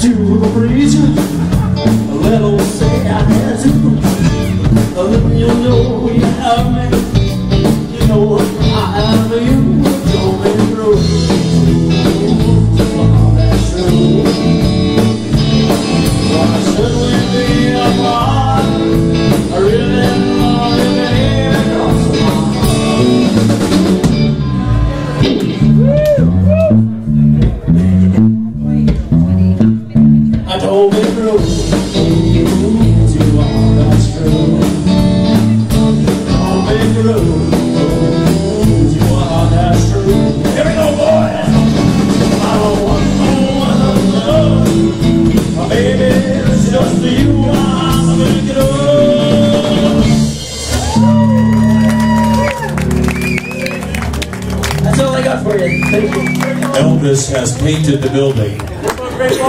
To the breeze, a little say I had to. A little you know you have me, you know I have you. Don't be through, oh, that's true. Why should we be apart? I really love you, Elvis has painted the building.